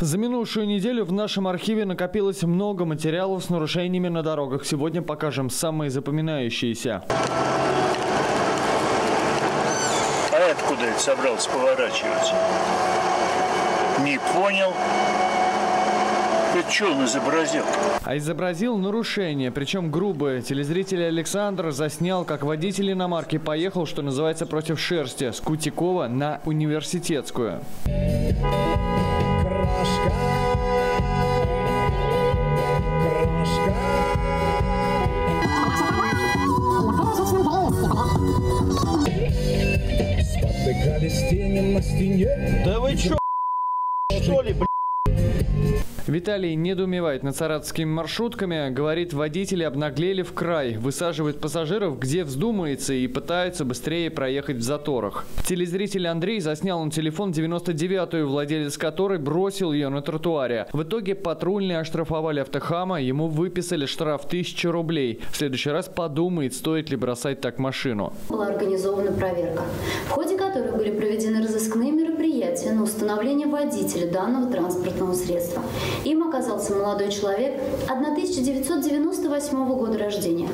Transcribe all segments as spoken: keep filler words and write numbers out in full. За минувшую неделю в нашем архиве накопилось много материалов с нарушениями на дорогах. Сегодня покажем самые запоминающиеся. А откуда это собрался поворачивать? Не понял. Что он изобразил? А изобразил нарушение, причем грубое. Телезритель Александр заснял, как водитель иномарки поехал, что называется, против шерсти, с Кутикова на Университетскую. Да вы чё, что ли, блядь? Виталий недоумевает над саратовскими маршрутками, говорит, водители обнаглели в край, высаживают пассажиров, где вздумается, и пытаются быстрее проехать в заторах. Телезритель Андрей заснял на телефон девяносто девятую, владелец которой бросил ее на тротуаре. В итоге патрульные оштрафовали Автохама, ему выписали штраф тысячу рублей. В следующий раз подумает, стоит ли бросать так машину. Была организована проверка, в ходе которой были проведены разыскные мероприятия на установление водителя данного транспортного средства. Им оказался молодой человек тысяча девятьсот девяносто восьмого года рождения.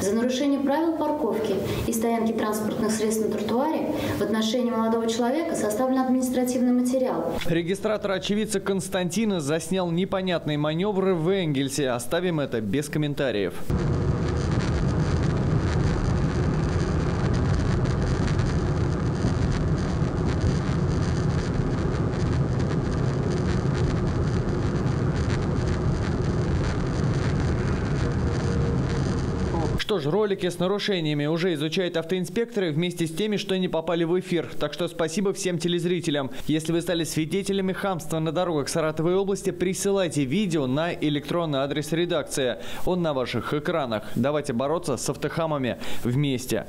За нарушение правил парковки и стоянки транспортных средств на тротуаре в отношении молодого человека составлен административный материал. Регистратор очевидца Константина заснял непонятные маневры в Энгельсе. Оставим это без комментариев. Что ж, ролики с нарушениями уже изучают автоинспекторы вместе с теми, что не попали в эфир. Так что спасибо всем телезрителям. Если вы стали свидетелями хамства на дорогах Саратовской области, присылайте видео на электронный адрес редакции. Он на ваших экранах. Давайте бороться с автохамами вместе.